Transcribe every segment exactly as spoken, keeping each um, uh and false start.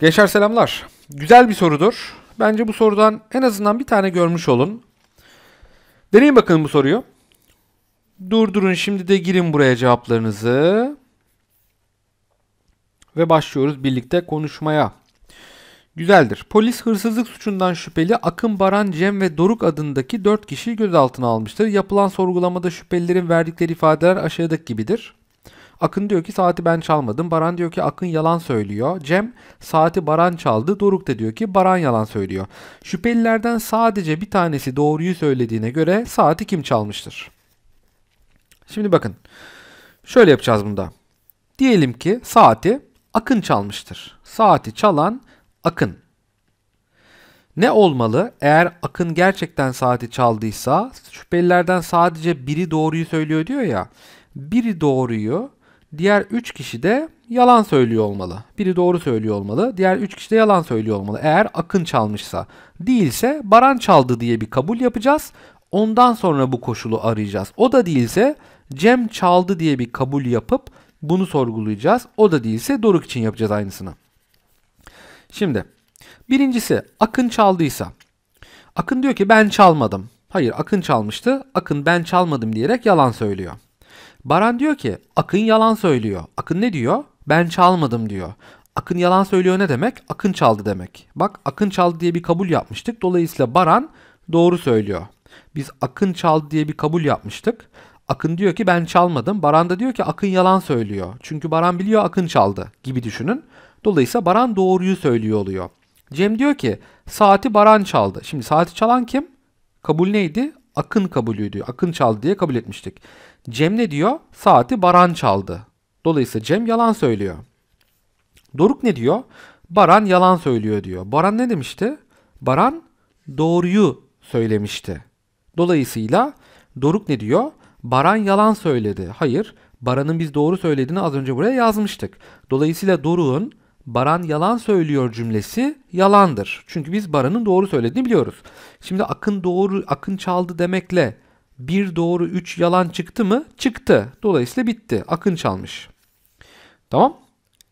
Gençler selamlar. Güzel bir sorudur. Bence bu sorudan en azından bir tane görmüş olun. Deneyin bakalım bu soruyu. Durdurun şimdi de girin buraya cevaplarınızı. Ve başlıyoruz birlikte konuşmaya. Güzeldir. Polis hırsızlık suçundan şüpheli Akın, Baran, Cem ve Doruk adındaki dört kişiyi gözaltına almıştır. Yapılan sorgulamada şüphelilerin verdikleri ifadeler aşağıdaki gibidir. Akın diyor ki saati ben çalmadım. Baran diyor ki Akın yalan söylüyor. Cem saati Baran çaldı. Doruk da diyor ki Baran yalan söylüyor. Şüphelilerden sadece bir tanesi doğruyu söylediğine göre saati kim çalmıştır? Şimdi bakın. Şöyle yapacağız bunda. Diyelim ki saati Akın çalmıştır. Saati çalan Akın. Ne olmalı? Eğer Akın gerçekten saati çaldıysa şüphelilerden sadece biri doğruyu söylüyor diyor ya. Biri doğruyu, diğer üç kişi de yalan söylüyor olmalı. Biri doğru söylüyor olmalı. Diğer üç kişi de yalan söylüyor olmalı. Eğer Akın çalmışsa. Değilse Baran çaldı diye bir kabul yapacağız. Ondan sonra bu koşulu arayacağız. O da değilse Cem çaldı diye bir kabul yapıp bunu sorgulayacağız. O da değilse Doruk için yapacağız aynısını. Şimdi birincisi Akın çaldıysa. Akın diyor ki ben çalmadım. Hayır, Akın çalmıştı. Akın ben çalmadım diyerek yalan söylüyor. Baran diyor ki Akın yalan söylüyor. Akın ne diyor? Ben çalmadım diyor. Akın yalan söylüyor ne demek? Akın çaldı demek. Bak, Akın çaldı diye bir kabul yapmıştık. Dolayısıyla Baran doğru söylüyor. Biz Akın çaldı diye bir kabul yapmıştık. Akın diyor ki ben çalmadım. Baran da diyor ki Akın yalan söylüyor. Çünkü Baran biliyor Akın çaldı gibi düşünün. Dolayısıyla Baran doğruyu söylüyor oluyor. Cem diyor ki saati Baran çaldı. Şimdi saati çalan kim? Kabul neydi? Akın kabulüydü. Akın çaldı diye kabul etmiştik. Cem ne diyor? Saati Baran çaldı. Dolayısıyla Cem yalan söylüyor. Doruk ne diyor? Baran yalan söylüyor diyor. Baran ne demişti? Baran doğruyu söylemişti. Dolayısıyla Doruk ne diyor? Baran yalan söyledi. Hayır, Baran'ın biz doğru söylediğini az önce buraya yazmıştık. Dolayısıyla Doruk'un Baran yalan söylüyor cümlesi yalandır. Çünkü biz Baran'ın doğru söylediğini biliyoruz. Şimdi Akın doğru, Akın çaldı demekle bir doğru üç yalan çıktı mı? Çıktı. Dolayısıyla bitti. Akın çalmış. Tamam.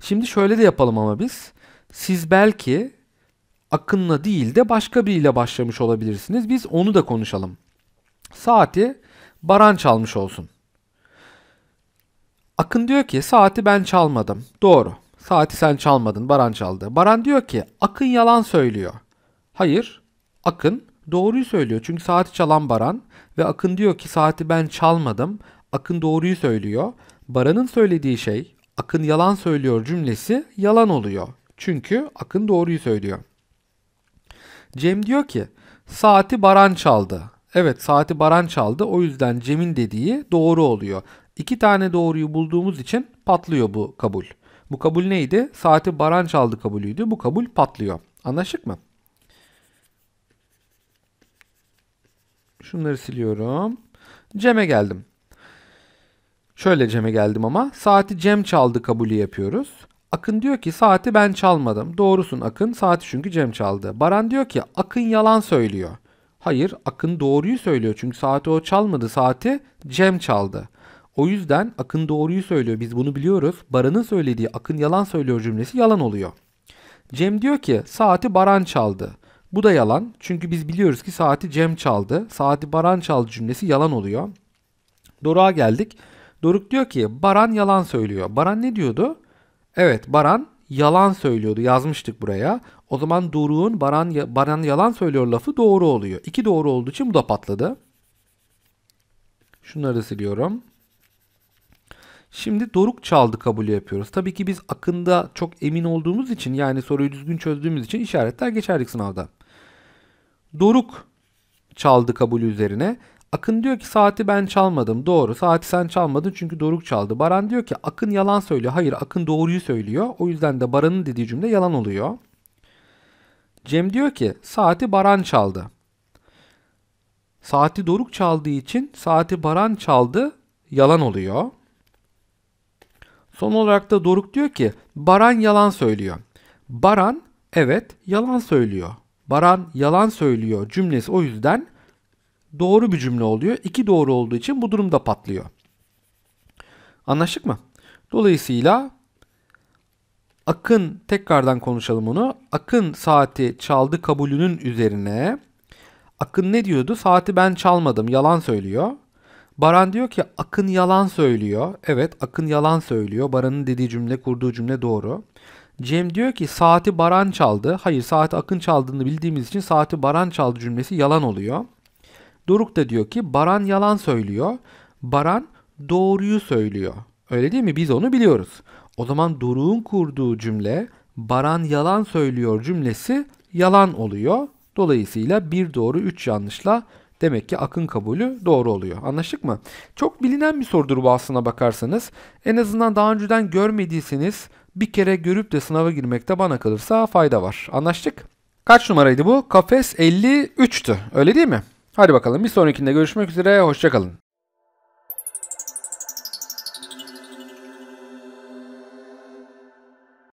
Şimdi şöyle de yapalım ama biz. Siz belki Akın'la değil de başka biriyle başlamış olabilirsiniz. Biz onu da konuşalım. Saati Baran çalmış olsun. Akın diyor ki saati ben çalmadım. Doğru. Saati sen çalmadın. Baran çaldı. Baran diyor ki Akın yalan söylüyor. Hayır. Akın doğruyu söylüyor. Çünkü saati çalan Baran ve Akın diyor ki saati ben çalmadım. Akın doğruyu söylüyor. Baran'ın söylediği şey Akın yalan söylüyor cümlesi yalan oluyor. Çünkü Akın doğruyu söylüyor. Cem diyor ki saati Baran çaldı. Evet, saati Baran çaldı. O yüzden Cem'in dediği doğru oluyor. İki tane doğruyu bulduğumuz için patlıyor bu kabul. Bu kabul neydi? Saati Baran çaldı kabulüydü. Bu kabul patlıyor. Anlaştık mı? Şunları siliyorum. Cem'e geldim. Şöyle Cem'e geldim ama saati Cem çaldı kabulü yapıyoruz. Akın diyor ki saati ben çalmadım. Doğrusun Akın. Saati çünkü Cem çaldı. Baran diyor ki Akın yalan söylüyor. Hayır, Akın doğruyu söylüyor. Çünkü saati o çalmadı. Saati Cem çaldı. O yüzden Akın doğruyu söylüyor. Biz bunu biliyoruz. Baran'ın söylediği Akın yalan söylüyor cümlesi yalan oluyor. Cem diyor ki saati Baran çaldı. Bu da yalan. Çünkü biz biliyoruz ki saati Cem çaldı. Saati Baran çaldı cümlesi yalan oluyor. Doruk'a geldik. Doruk diyor ki Baran yalan söylüyor. Baran ne diyordu? Evet, Baran yalan söylüyordu. Yazmıştık buraya. O zaman Doruk'un Baran, Baran yalan söylüyor lafı doğru oluyor. İki doğru olduğu için bu da patladı. Şunları siliyorum. Şimdi Doruk çaldı kabulü yapıyoruz. Tabii ki biz Akın'da çok emin olduğumuz için, yani soruyu düzgün çözdüğümüz için işaretler geçerdik sınavda. Doruk çaldı kabulü üzerine. Akın diyor ki saati ben çalmadım. Doğru, saati sen çalmadın çünkü Doruk çaldı. Baran diyor ki Akın yalan söylüyor. Hayır, Akın doğruyu söylüyor. O yüzden de Baran'ın dediği cümle yalan oluyor. Cem diyor ki saati Baran çaldı. Saati Doruk çaldığı için saati Baran çaldı yalan oluyor. Son olarak da Doruk diyor ki Baran yalan söylüyor. Baran evet yalan söylüyor. Baran yalan söylüyor cümlesi o yüzden doğru bir cümle oluyor. İki doğru olduğu için bu durumda patlıyor. Anlaştık mı? Dolayısıyla Akın, tekrardan konuşalım onu. Akın saati çaldı kabulünün üzerine. Akın ne diyordu? Saati ben çalmadım, yalan söylüyor. Baran diyor ki Akın yalan söylüyor. Evet, Akın yalan söylüyor. Baran'ın dediği cümle, kurduğu cümle doğru. Cem diyor ki saati Baran çaldı. Hayır, saati Akın çaldığını bildiğimiz için saati Baran çaldı cümlesi yalan oluyor. Doruk da diyor ki Baran yalan söylüyor. Baran doğruyu söylüyor. Öyle değil mi? Biz onu biliyoruz. O zaman Doruk'un kurduğu cümle Baran yalan söylüyor cümlesi yalan oluyor. Dolayısıyla bir doğru üç yanlışla demek ki Akın kabulü doğru oluyor. Anlaştık mı? Çok bilinen bir sorudur bu aslına bakarsanız. En azından daha önceden görmediyseniz bir kere görüp de sınava girmekte bana kalırsa fayda var. Anlaştık? Kaç numaraydı bu? KAFS elli üçtü. Öyle değil mi? Hadi bakalım, bir sonrakinde görüşmek üzere. Hoşça kalın.